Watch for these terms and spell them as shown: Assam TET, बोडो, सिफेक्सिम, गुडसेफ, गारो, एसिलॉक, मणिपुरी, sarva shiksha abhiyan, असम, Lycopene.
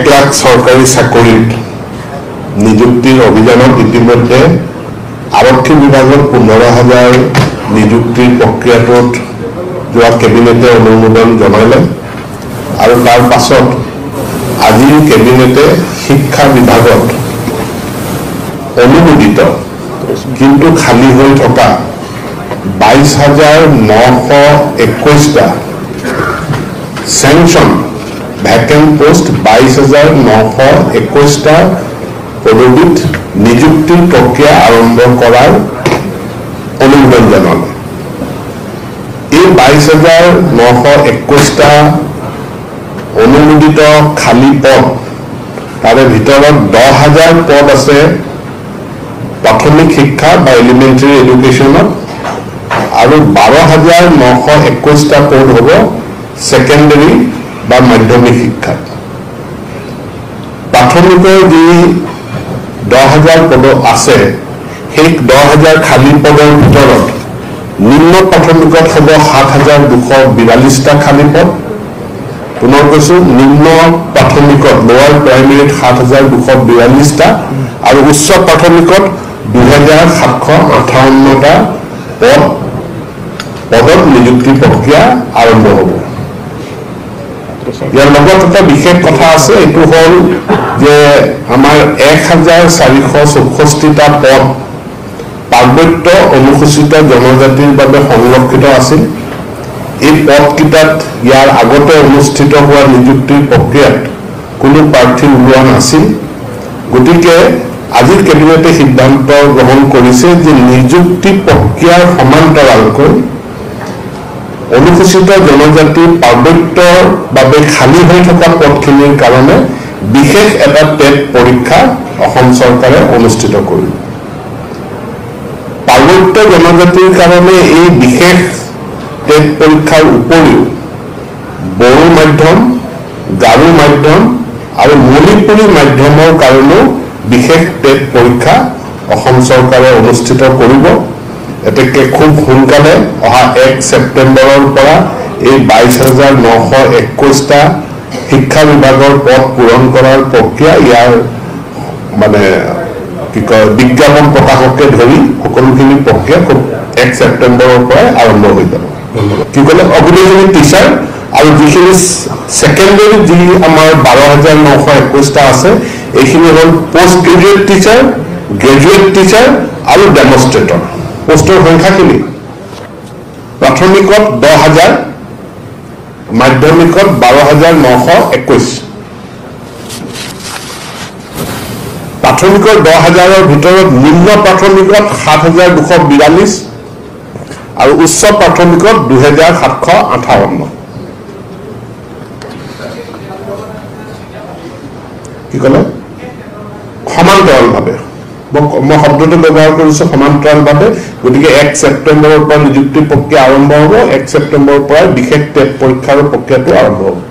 1 लाख सरकारी चाकरित नियुक्तिर अभियान इतिमध्ये आरक्षी विभाग 15,000 नियुक्तिर प्रक्रिया जो केबिनेटे अनुमोदन जनाले और तार पाছত आज केबिनेटे शिक्षा विभाग अनुमोदित किंतु खाली हो थका 22,921टा सैंक्शन वैकेंट पोस्ट 22,921टा पदवीत नियुक्ति प्रक्रिया आरम्भ करार अनुमोदन जानाले। ये 22,921टा अनुमोदित खाली पद तारे भीतर 10,000 पद आछे प्राथमिक शिक्षा बा एलिमेंटारी एडुकेशन और 12,921टा पद होब सेकेंडरी बा माध्यमिक शिक्षा। प्राथमिक जी 10,000 पद आसे हेइ 10,000 खाली पदर भीतर निम्न प्राथमिक होब 7,242टा खाली पद। पुनः कैसे निम्न प्राथमिक लोअर प्राइमेरी 7,242टा और उच्च प्राथमिक 2,758टा पद नियुक्ति प्रक्रिया आरम्भ हम। इतना विशेष कथा हल आमार 1,464टा पद पार्वत्य अनुसूचित जनजातिर संरक्षित आछिल। এই পদকেইটাত ইয়াৰ আগতে অনুষ্ঠিত হোৱা নিযুক্তিৰ প্ৰক্ৰিয়াত কোনো প্ৰাৰ্থী উলিওৱা নাছিল। গতিকে আজিৰ কেবিনেটে সিদ্ধান্ত গ্ৰহণ কৰিছে যে নিযুক্তি প্ৰক্ৰিয়াৰ সমান্তৰালকৈ অনুসূচিত জনজাতি পাৰ্বত্যৰ বাবে খালী হৈ থকা পদখিনিৰ কাৰণে বিশেষ এটা টেট পৰীক্ষা অসম চৰকাৰে অনুষ্ঠিত কৰিলে। পাৰ্বত্য জনজাতিৰ কাৰণে এই বিশেষ टेट परीक्षार उपरिओ बोडो माध्यम गारो माध्यम और मणिपुरी माध्यमर कारणेओ विशेष टेट परीक्षा असम सरकारे अनुष्ठित करिब। एतेके खूब सोनकाले अहा 1 सेप्टेम्बरर परा एइ 22,921टा शिक्षा विभागर पद पूरण करार प्रक्रिया यार माने कि विज्ञापन प्रकाशके धरि सकलोखिनि प्रक्रिया खूब 1 सेप्टेम्बरर परा आरम्भ होइब। कि अग्निजनी टीचार और जीखिन सेकेंडरी जी 12,921टा हल पोस्ट ग्रेजुएट टीचार और डेमन्स्ट्रेटर पोस्टर संख्या प्राथमिक 10,000 माध्यमिक 12,921। प्राथमिक 10,000 भर निम्न प्राथमिक 7,242 और उच्च प्राथमिक 2,758। कि कल समान्तराल भावे मैं शब्द व्यवहार कर समान्तराल भावे गति के 1 सेप्टेम्बर नियुक्ति प्रक्रिया आरम्भ हम। 1 सेप्टेम्बर विशेष टेट परीक्षार प्रक्रिया आरम्भ हम।